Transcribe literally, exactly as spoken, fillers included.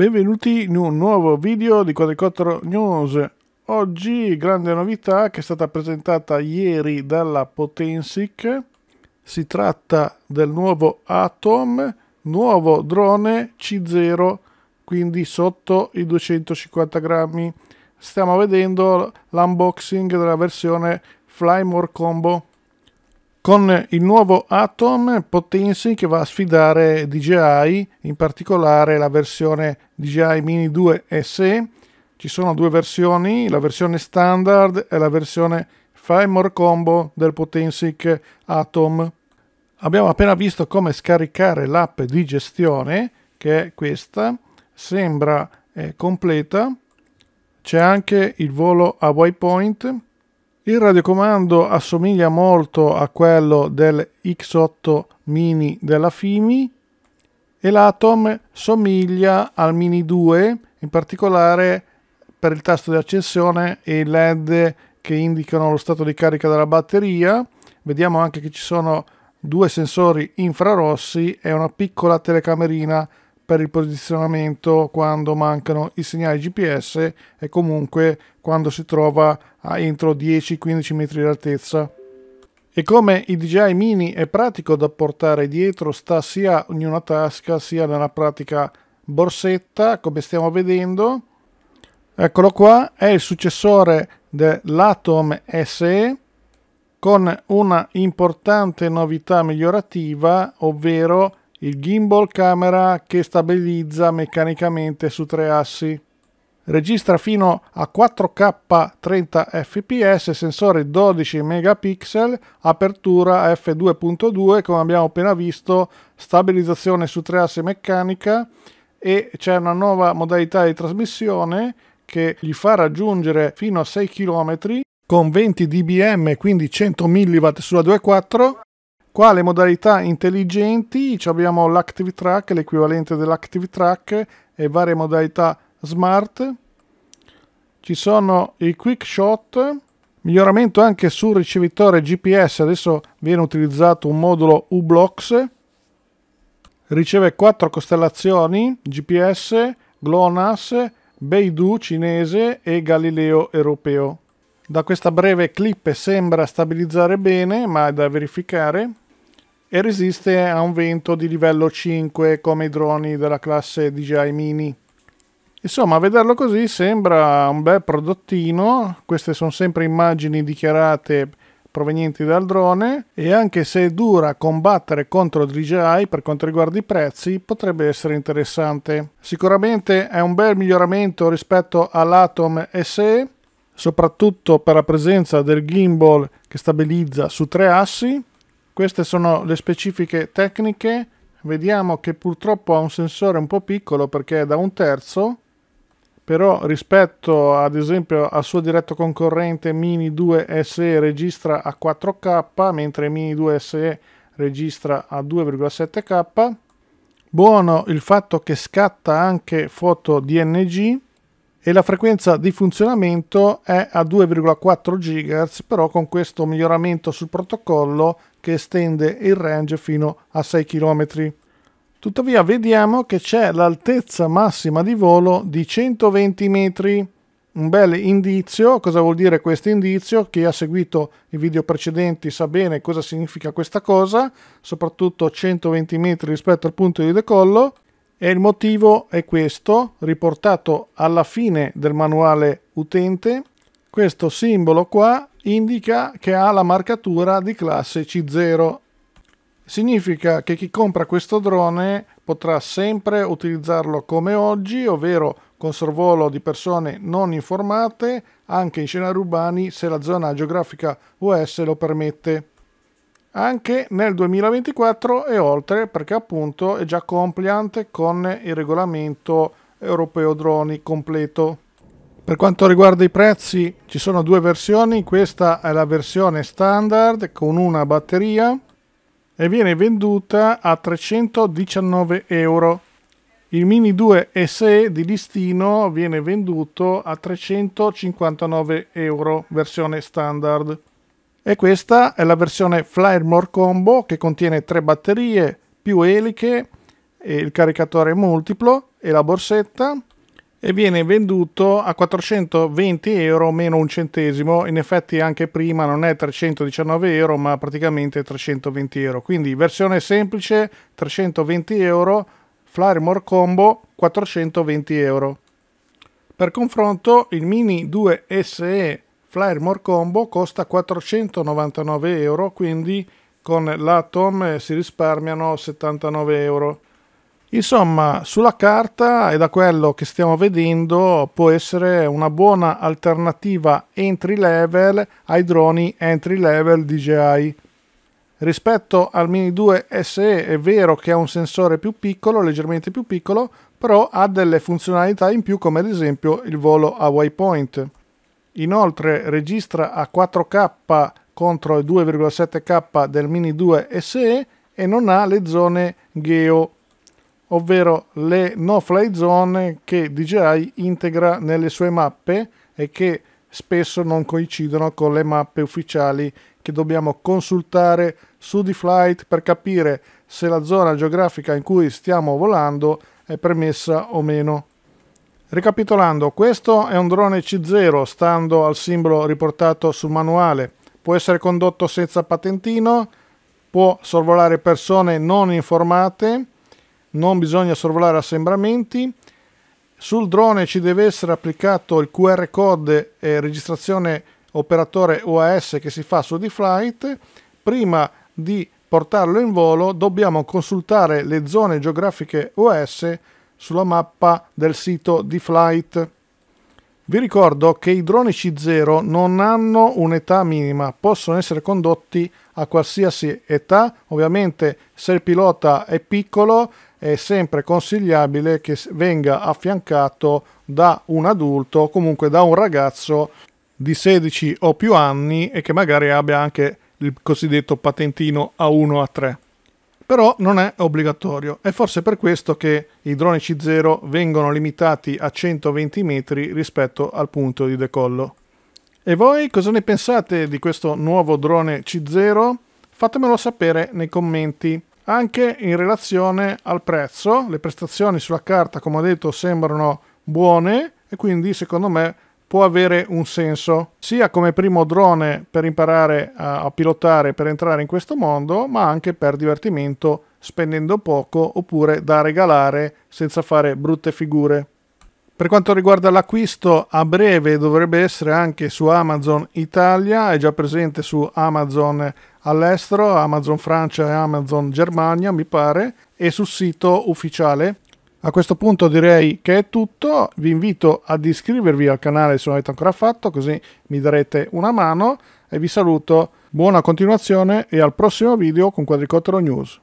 Benvenuti in un nuovo video di Quadricottero News. Oggi grande novità che è stata presentata ieri dalla Potensic. Si tratta del nuovo Atom, nuovo drone C zero, quindi sotto i duecentocinquanta grammi. Stiamo vedendo l'unboxing della versione Fly More Combo. Con il nuovo Atom, Potensic che va a sfidare D J I, in particolare la versione D J I Mini due S E. Ci sono due versioni, la versione standard e la versione Fly More Combo del Potensic Atom. Abbiamo appena visto come scaricare l'app di gestione, che è questa, sembra eh, completa. C'è anche il volo a waypoint. Il radiocomando assomiglia molto a quello del X otto Mini della Fimi e l'Atom somiglia al Mini due, in particolare per il tasto di accensione e i L E D che indicano lo stato di carica della batteria. Vediamo anche che ci sono due sensori infrarossi e una piccola telecamerina per il posizionamento quando mancano i segnali G P S e comunque quando si trova a entro dieci quindici metri di altezza. E come i D J I Mini è pratico da portare dietro, sta sia in una tasca sia nella pratica borsetta, come stiamo vedendo. Eccolo qua, è il successore dell'Atom S E con una importante novità migliorativa, ovvero il gimbal camera che stabilizza meccanicamente su tre assi. Registra fino a quattro K trenta fps, sensore dodici megapixel, apertura f due punto due come abbiamo appena visto, stabilizzazione su tre assi meccanica e c'è una nuova modalità di trasmissione che gli fa raggiungere fino a sei chilometri con venti dBm, quindi cento milliwatt sulla due virgola quattro. Qua le modalità intelligenti, abbiamo l'Active Track, l'equivalente dell'Active Track, e varie modalità smart. Ci sono i QuickShot, miglioramento anche sul ricevitore G P S, adesso viene utilizzato un modulo U-Blox, riceve quattro costellazioni, G P S, GLONASS, Beidou cinese e Galileo europeo. Da questa breve clip sembra stabilizzare bene, ma è da verificare, e resiste a un vento di livello cinque come i droni della classe D J I Mini. Insomma, a vederlo così sembra un bel prodottino. Queste sono sempre immagini dichiarate provenienti dal drone, e anche se è dura combattere contro D J I per quanto riguarda i prezzi, potrebbe essere interessante. Sicuramente è un bel miglioramento rispetto all'Atom S E, soprattutto per la presenza del gimbal che stabilizza su tre assi. Queste sono le specifiche tecniche. Vediamo che purtroppo ha un sensore un po' piccolo perché è da un terzo, però rispetto ad esempio al suo diretto concorrente Mini due S E registra a quattro K, mentre Mini due S E registra a due virgola sette K. Buono il fatto che scatta anche foto D N G, e la frequenza di funzionamento è a due virgola quattro gigahertz, però con questo miglioramento sul protocollo che estende il range fino a sei chilometri. Tuttavia vediamo che c'è l'altezza massima di volo di centoventi metri, un bel indizio. Cosa vuol dire questo indizio? Chi ha seguito i video precedenti sa bene cosa significa questa cosa, soprattutto centoventi metri rispetto al punto di decollo. E il motivo è questo, riportato alla fine del manuale utente. Questo simbolo qua indica che ha la marcatura di classe C zero. Significa che chi compra questo drone potrà sempre utilizzarlo come oggi, ovvero con sorvolo di persone non informate, anche in scenari urbani se la zona geografica U S lo permette. Anche nel duemilaventiquattro e oltre, perché appunto è già compliant con il regolamento europeo droni completo. Per quanto riguarda i prezzi, ci sono due versioni. Questa è la versione standard con una batteria e viene venduta a trecentodiciannove euro. Il Mini due S E di listino viene venduto a trecentocinquantanove euro, versione standard. E questa è la versione Fly More Combo che contiene tre batterie, più eliche e il caricatore multiplo e la borsetta, e viene venduto a quattrocentoventi euro meno un centesimo. In effetti anche prima non è trecentodiciannove euro ma praticamente trecentoventi euro, quindi versione semplice trecentoventi euro, Flymore Combo quattrocentoventi euro. Per confronto il Mini due S E Flymore Combo costa quattrocentonovantanove euro, quindi con l'Atom si risparmiano settantanove euro. Insomma, sulla carta e da quello che stiamo vedendo può essere una buona alternativa entry level ai droni entry level D J I. Rispetto al Mini due S E è vero che ha un sensore più piccolo, leggermente più piccolo, però ha delle funzionalità in più come ad esempio il volo a waypoint. Inoltre registra a quattro K contro il due virgola sette K del Mini due S E e non ha le zone geo, ovvero le no-fly zone che D J I integra nelle sue mappe e che spesso non coincidono con le mappe ufficiali che dobbiamo consultare su D-Flight per capire se la zona geografica in cui stiamo volando è permessa o meno. Ricapitolando, questo è un drone C zero stando al simbolo riportato sul manuale, può essere condotto senza patentino, può sorvolare persone non informate, non bisogna sorvolare assembramenti. Sul drone ci deve essere applicato il Q R code e registrazione operatore O A S che si fa su D-Flight. Prima di portarlo in volo dobbiamo consultare le zone geografiche O A S sulla mappa del sito D-Flight. Vi ricordo che i droni C zero non hanno un'età minima, possono essere condotti a qualsiasi età. Ovviamente se il pilota è piccolo è sempre consigliabile che venga affiancato da un adulto o comunque da un ragazzo di sedici o più anni e che magari abbia anche il cosiddetto patentino A uno A tre. Però non è obbligatorio, è forse per questo che i droni C zero vengono limitati a centoventi metri rispetto al punto di decollo. E voi cosa ne pensate di questo nuovo drone C zero? Fatemelo sapere nei commenti. Anche in relazione al prezzo, le prestazioni sulla carta, come ho detto, sembrano buone e quindi secondo me può avere un senso, sia come primo drone per imparare a pilotare, per entrare in questo mondo, ma anche per divertimento, spendendo poco oppure da regalare senza fare brutte figure. Per quanto riguarda l'acquisto, a breve dovrebbe essere anche su Amazon Italia, è già presente su Amazon all'estero, Amazon Francia e Amazon Germania mi pare, e sul sito ufficiale. A questo punto direi che è tutto, vi invito ad iscrivervi al canale se non l'avete ancora fatto, così mi darete una mano e vi saluto, buona continuazione e al prossimo video con Quadricottero News.